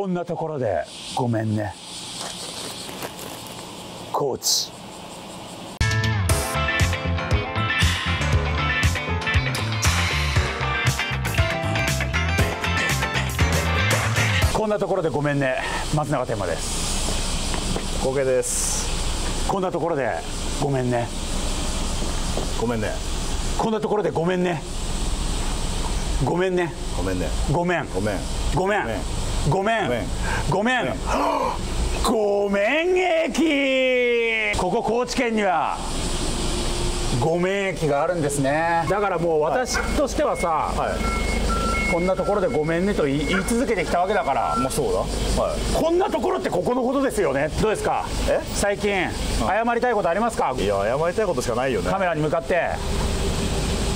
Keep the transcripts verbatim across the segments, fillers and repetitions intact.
こんなところでごめんねコーチ。こんなところでごめんね。松永天馬です。小池です。こんなところでごめんね。ごめんね。こんなところでごめんね。ごめんね。ごめんね。ごめんごめんごめんごめんごめんごめん駅。ここ高知県にはごめん駅があるんですね。だからもう私としてはさ、はいこんなところでごめんねと言い続けてきたわけだから、まあそうだ。はい、こんなところってここのことですよね。どうですか。え？最近、うん、謝りたいことありますか。いや謝りたいことしかないよね。カメラに向かって。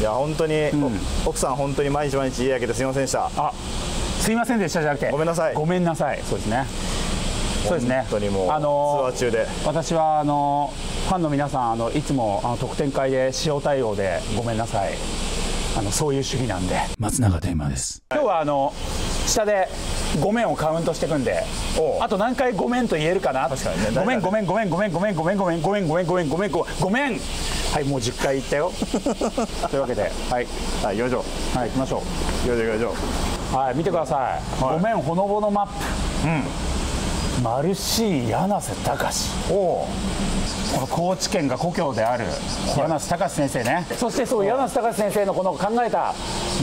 いや本当に、うん、奥さん本当に毎日毎日家開けてすいませんでした。あ、すいませんでしたじゃなくて。ごめんなさい。ごめんなさい。そうですね。そうですね。本当にもう、あのー、ツアー中で。私はあのー、ファンの皆さんあのいつもあの特典会で使用対応でごめんなさい。あのそういう主義なんで。松永天馬です。今日はあの下でごめんをカウントしていくんで、あと何回ごめんと言えるかな。確かにね。ごめんごめんごめんごめんごめんごめんごめんごめんごめんごめんごめんごめんごめん。はい、もうじゅっかい言ったよ。というわけではいはい行きましょう。はい行きましょう。行きましょう。はい見てください。ごめんほのぼのマップ。うん、マルシー柳瀬隆。おお、この高知県が故郷である柳瀬隆先生ね。そしてそう柳瀬隆先生のこの考えた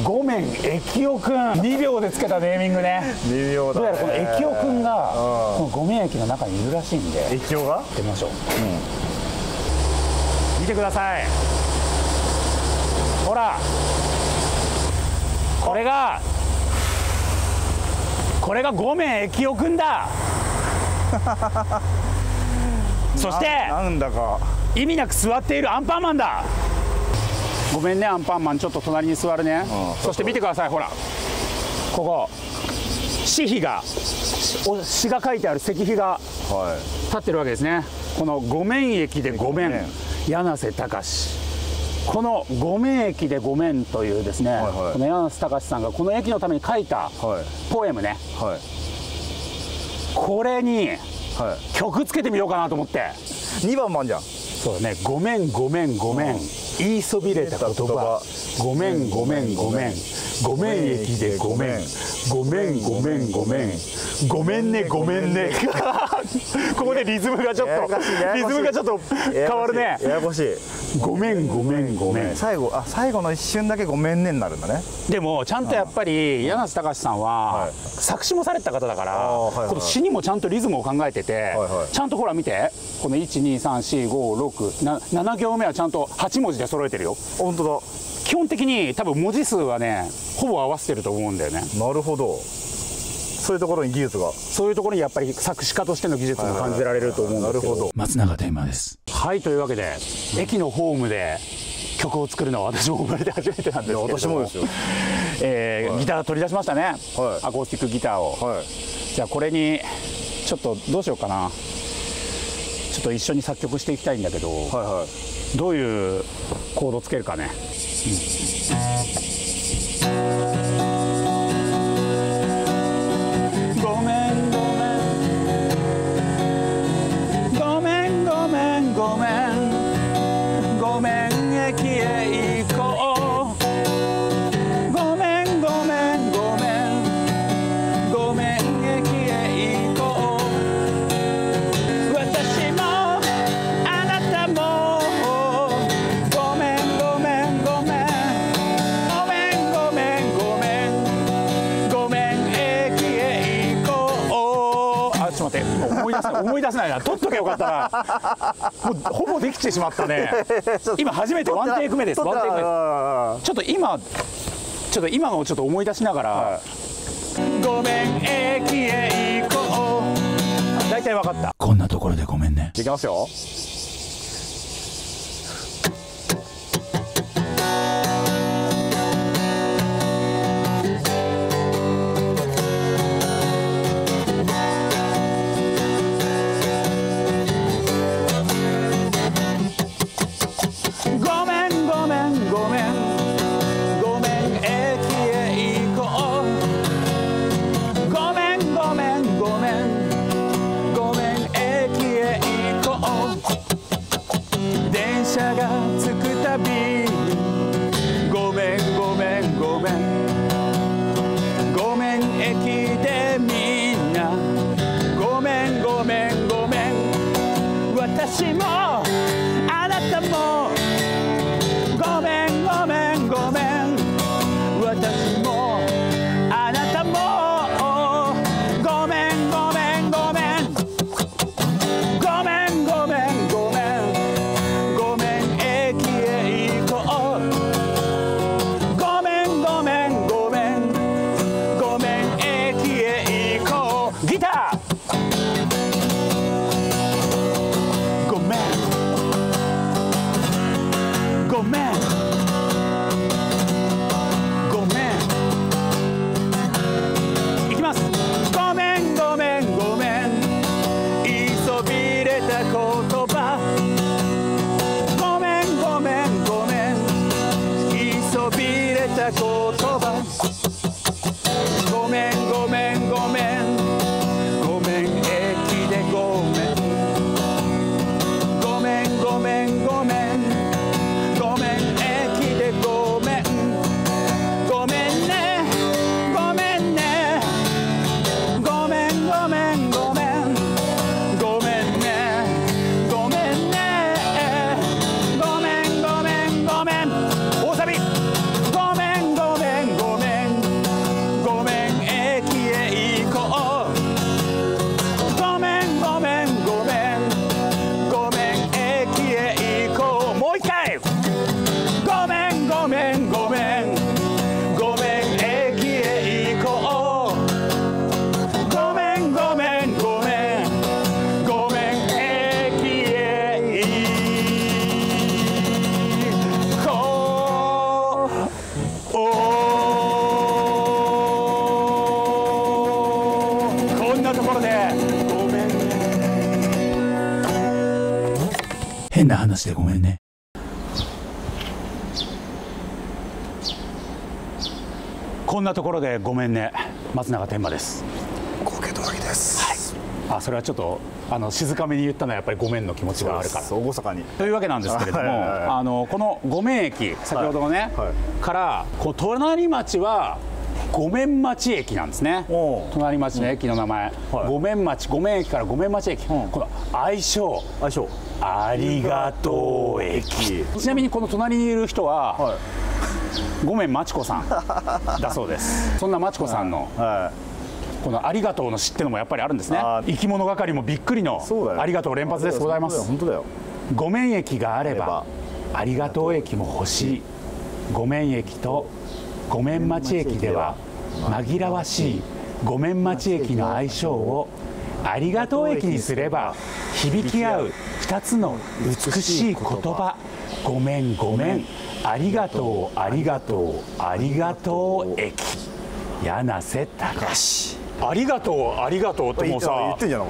ごめん駅雄くん、にびょうでつけたネーミングね。にびょうだね。どうやらこの駅雄くんがこのごめん駅の中にいるらしいんで、駅雄が行ってみましょう、うん、見てください。ほらこれがこれがごめん駅雄くんだ。そしてなんだか意味なく座っているアンパンマンだ。ごめんねアンパンマン、ちょっと隣に座るね。そして見てください、ほらここ紙碑が詩が書いてある石碑が立ってるわけですね。このごめん駅でごめん柳瀬隆、このごめん駅でごめんというですね、この柳瀬隆さんがこの駅のために書いたポエムね、これにはい、曲つけてみようかなと思って。にばんまんじゃん。そうだね。ごめんごめんごめん、うん、言いそびれた言葉。ごめんごめんごめんごめん駅でごめんごめんごめんごめんごめんねごめんね。ここでリズムがちょっとリズムがちょっと変わるね。ややこしい。ごめんごめんごめん、最後あ最後の一瞬だけごめんねになるんだね。でもちゃんとやっぱり柳瀬隆さんは作詞もされた方だから、この詩にもちゃんとリズムを考えてて、ちゃんとほら見てこのいちにさんしごろくななぎょうめはちゃんとはちもじで揃えてるよ。本当だ。基本的に多分文字数はねほぼ合わせてると思うんだよね。なるほど。そういうところに技術が、そういうところにやっぱり作詞家としての技術が感じられると思うんですけど。松永天馬です。はい、というわけで、うん、駅のホームで曲を作るのは私も生まれて初めてなんですけども。私もですよ。えーはい、ギター取り出しましたね、はい、アコースティックギターを、はい、じゃあこれにちょっとどうしようかな、ちょっと一緒に作曲していきたいんだけど、はいはい、どういうコードつけるかね。ごめんごめんごめんごめんごめん駅へ行こう。ごめんごめんごめんごめん駅へ行こう。私もあなたもごめんごめんごめんごめんごめんごめんごめん駅へ行こう。あちょっと待って、思い出せ思い出せないな。取っとけよかったな。もうほぼできてしまったね。今初めてワンテイク目です。ワンテイク目。ちょっと今ちょっと今のをちょっと思い出しながら、はい、ごめん駅へ行こう。大体分かった。こんなところでごめんね。いきますよ。ごめんた言葉、ごめんごめんごめんごめん駅でごめん、ごめんごめんごめんごめん駅でごめん、ごめんねごめんねごめんごめんごめんごめんねごめんねごめんごめんごめん、大サビ、ごめんごめんごめんごめん駅へ行こう、ごめんごめんごめんごめん駅へ行こう、もう一回、ごめんごめんごめんごめん駅へ行こう、ごめんごめんごめんごめん駅へ行こう、こんなところでごめんね、変な話でごめんね。こんなところでごめんね、松永天馬です。小池轟です。はい、あ、それはちょっとあの静かめに言ったのはやっぱりごめんの気持ちがあるから。大阪にというわけなんですけれども、あのこのごめん駅、先ほどのね、はいはい、からこう隣町はごめん町駅なんですね。隣町の駅の名前、うんはい、ごめん町、ごめん駅からごめん町駅、うん、この愛称、愛称ありがとう駅。ちなみにこの隣にいる人は。はいごめんまちこさんだそうですそんなまちこさんの、はい、このありがとうの詩ってのもやっぱりあるんですね。生き物係もびっくりのありがとう連発です。ございます。本当だよ。ごめん駅があればありがとう駅も欲しい。ごめん駅とごめんまち駅では紛らわしいごめんまち駅の愛称をありがとう駅にすれば響き合うふたつの美しい言葉、ごめんごめんありがとうありがとうありがとう駅、柳瀬隆。ありがとうありがとうってもうさ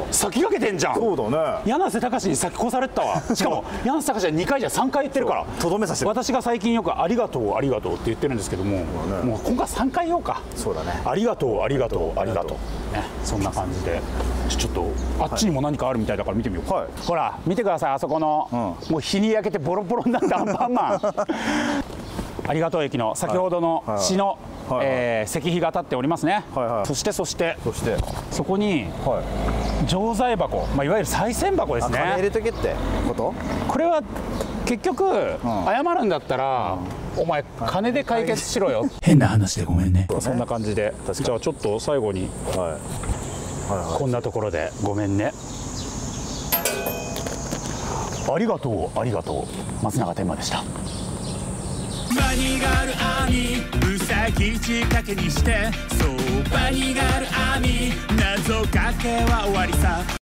先駆けてんじゃん。そうだね。柳瀬隆に先越されたわ。しかも柳瀬隆はにかいじゃさんかい言ってるからとどめさせて。私が最近よくありがとうありがとうって言ってるんですけども、もう今回さんかい言おうか。そうだね。ありがとうありがとうありがとうね、そんな感じでちょっとあっちにも何かあるみたいだから見てみよう。はい、ほら見てください、あそこの、うん、もう日に焼けてボロボロになったアンパンマンありがとう駅の先ほどの詩の、はいはいえー、石碑が立っておりますね。はい、はい、そしてそしてそしてそこに、はい、錠剤箱、まあ、いわゆる賽銭箱ですね。金入れとけってこと？これは結局、うん、謝るんだったら、うん、お前金で解決しろよ。変な話でごめんね。そんな感じで、じゃあちょっと最後に、はい、こんなところでごめんね。ありがとうありがとう、松永天馬でした。マニガル網うさぎ仕掛けにして、そうマニガル網謎かけは終わりさ。